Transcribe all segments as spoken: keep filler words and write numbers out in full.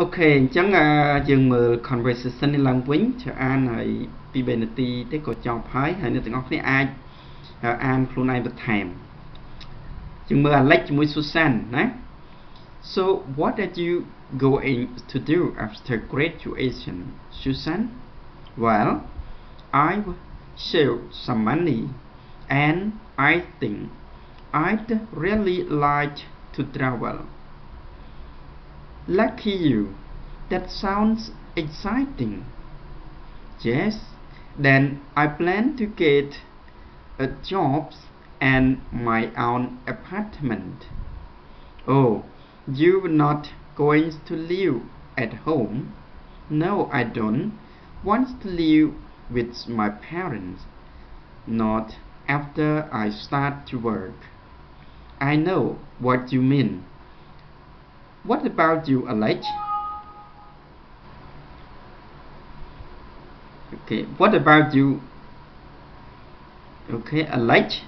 Ok, chẳng à dừng mở conversation lên lăng quýnh cho anh hãy bị bền tí tới có chọc hãy hãy nửa ngọc này ai anh luôn ai bật thèm chừng mơ Alex mùi Susan nè. So what are you going to do after graduation, Susan? Well, I will save some money and I think I'd really like to travel. Lucky you. That sounds exciting. Yes, then I plan to get a job and my own apartment. Oh, you're not going to live at home? No, I don't want to live with my parents. Not after I start to work. I know what you mean. What about you, Alex? Okay, what about you? Okay, Alex,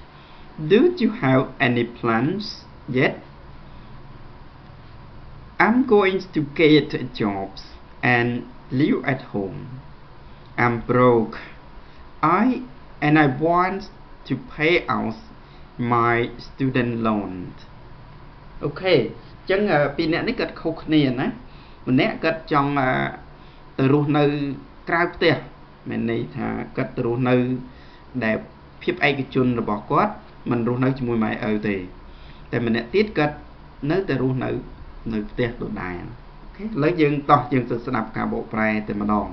do you have any plans yet? I'm going to get a job and live at home. I'm broke. I and I want to pay off my student loan. Okay. Chẳng bị nét nít gật khúc nền á, mình nét gật trong từ ruột nơi cao tiệt, mình này thà gật từ ruột nơi đẹp phép ai cái chun là bỏ quát, mình ruột nơi chỉ mùi mày ở thì, tại mình nét tiết gật nơi từ ruột nơi nơi tiệt độ đại, lấy dương to dương sự sập cả bộ prai từ mà đòn,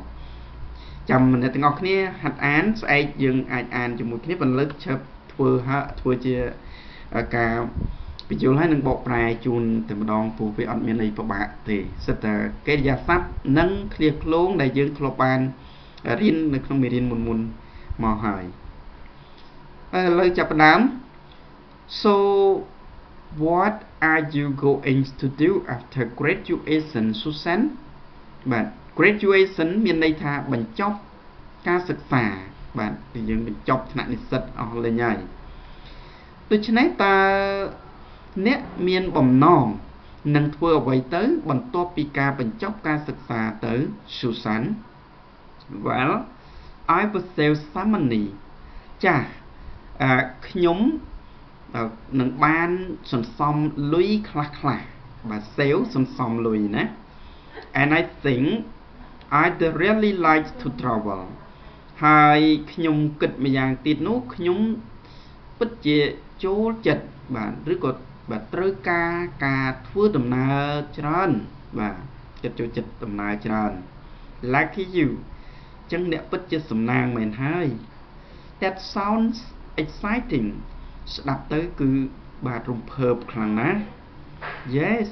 chầm mình nét ngọc nè hạt án ai dương ai an chỉ mùi cái phần lớn chập thua ha thua chia cả ví dụ hai nâng bộ bài chun từ một đòn phù với ăn miếng này của bạn thì sẽ cái giá sắp nâng liệt lốn đại dương Klopan riêng được không bị riêng mồn mồn mò hỏi lời chập đám. So what are you going to do after graduation, Susan? Bạn graduation miền đây tha bằng chóc ca sực phà bạn thì dương bình chóc nặng sật lên nhảy tôi cho nấy ta nét miền bồng non nâng thua vậy tới bằng topica bằng chóc ca sực phà tới Susan. Well, I will save some money. Chà, à, nhóm à, nâng ban sầm sầm lưỡi khla khla và sale sầm sầm lưỡi nè. And I think I'd really like to travel. Hai nhóm kịch mà dạng tít nốt nhóm bất chế chỗ chật và rất có và trôi ca ca thua tầm nào trơn và chật chật chật tầm nào trơn. Lucky you, chẳng đẹp bất chật sầm nàng mình hay. That sounds exciting. Đáp tới cứ bà trùng hợp khẳng ná. Yes,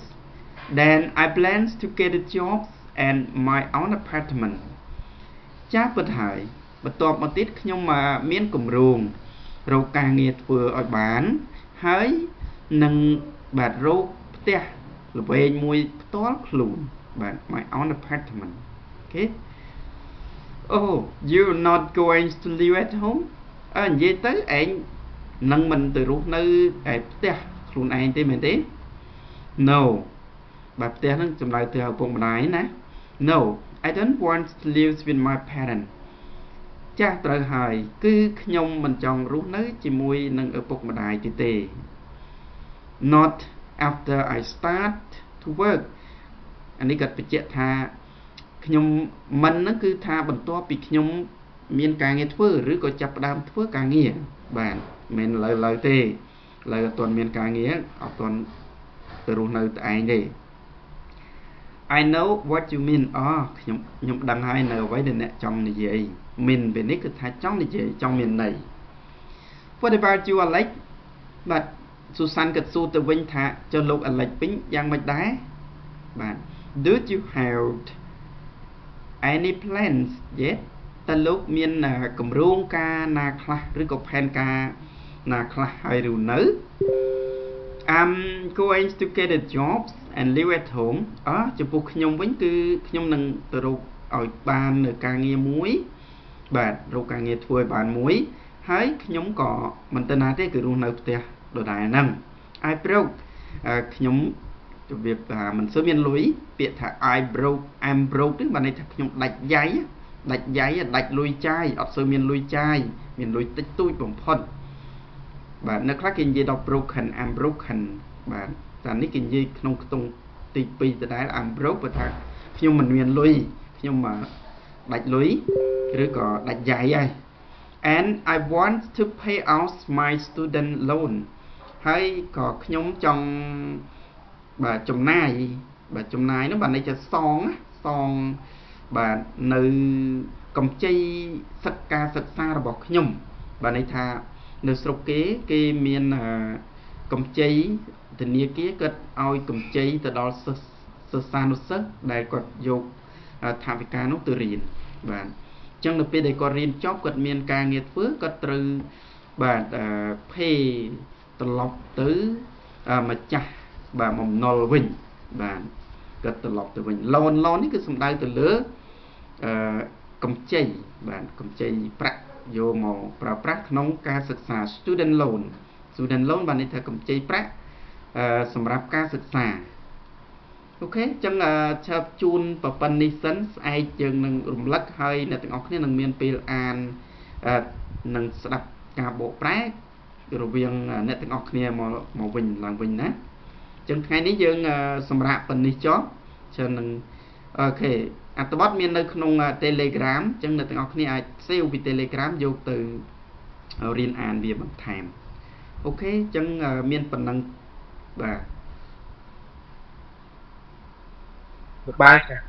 then I plan to get a job and my own apartment. Chắc bất hại, bất tọp mà tít nhưng mà miễn cùng ruồng, rồi ca nghiệt vừa ở bán, hỡi nâng bạt rốt tè là bên mùi tốt lùn bạn my own apartment. Okay. Oh, you're not going to live at home. À, vậy tới anh nâng mình từ rốt nơi đẹp tè lùn anh tới mình đấy. No, bạt tè nâng chậm lại từ học vùng này nè. No, I don't want to live with my parents. Cha trời hài cứ nhông mình chọn rốt nơi chỉ mùi nâng ở vùng này thì tè. Not after I start to work. Anh đi gặp bị chết tha nhóm mình nó cứ tha bẩn to bị nhóm miền càng nghe thưa rứ có chập đam thưa càng nghe bạn mình lời lời tê lời toàn miền càng nghe học toàn từ ruộng nơi tại đây. I know what you mean. À nhóm nhóm đăng hai nở với đền này trong này gì mình về nick cứ tha trong này gì trong miền này. What about you, Alex? But Susan gật su từ Vinh thả cho lúc anh lệch bính giang mạch đá bạn. Do you have any plans yet? Ta lúc miên là cầm ruông ca na khla rứ cục hèn ca na khla hay rù nữ. I'm going to get a job and live at home. Đó, chụp bục nhóm bánh cư nhóm nâng tờ rục ở bàn nửa ca nghe muối bạn rục ca nghe thuê bàn muối hãy nhóm cỏ mình tên là thế cử ruông nữ tìa đồ đại năng. I broke nhóm cho việc là mình sớm miên lưới biệt thả ai bro am bro tức là này nhung đạch giấy đạch giấy đạch lùi chai ở sớm miên lùi chai miên lùi tích tui bổng phân và nó khác kinh gì đọc broken am broken và ta ní kinh gì không tung tivi từ đấy am bro và thằng nhưng mình miên lùi nhưng mà đạch lưới rồi có đạch giấy ai and I want to pay out my student loan hay có nhóm trong bà chồng này bà chồng này nó bà này cho son son bà nữ cầm chay sắc ca sắc xa là bọt nhung bà này thà nữ sốc kế kê miền cầm chay tình yêu kia cất oi cầm chay từ đó sơ xa nó sớt đại quật dục thà vì ca nó tự riêng và chẳng được biết đây có riêng chóp cất miền ca nghiệt phước cất từ bà phê từ lọc tứ mà chả bà mầm nồi vinh và cất từ lọc từ vinh lon lon cái sông đai từ lứa cầm chay và cầm chay prạ vô màu prạ prạ nóng ca sực xà student loan student loan và này thà cầm chay prạ sầm rạp ca sực xà ok chẳng là chập chun và punishment ai chừng nâng rụm lắc hay là tiếng ốc này nâng miền pil an nâng sập cả bộ prạ rồi viên này tiếng ốc này màu màu vinh làng vinh nè chừng ngày nãy dương sầm rạp phần đi chó cho nên ok à tôi bắt miền nơi không telegram chừng là tiếng ốc này siêu vì telegram vô từ riêng an về bằng time ok chừng miền phần năng và bye.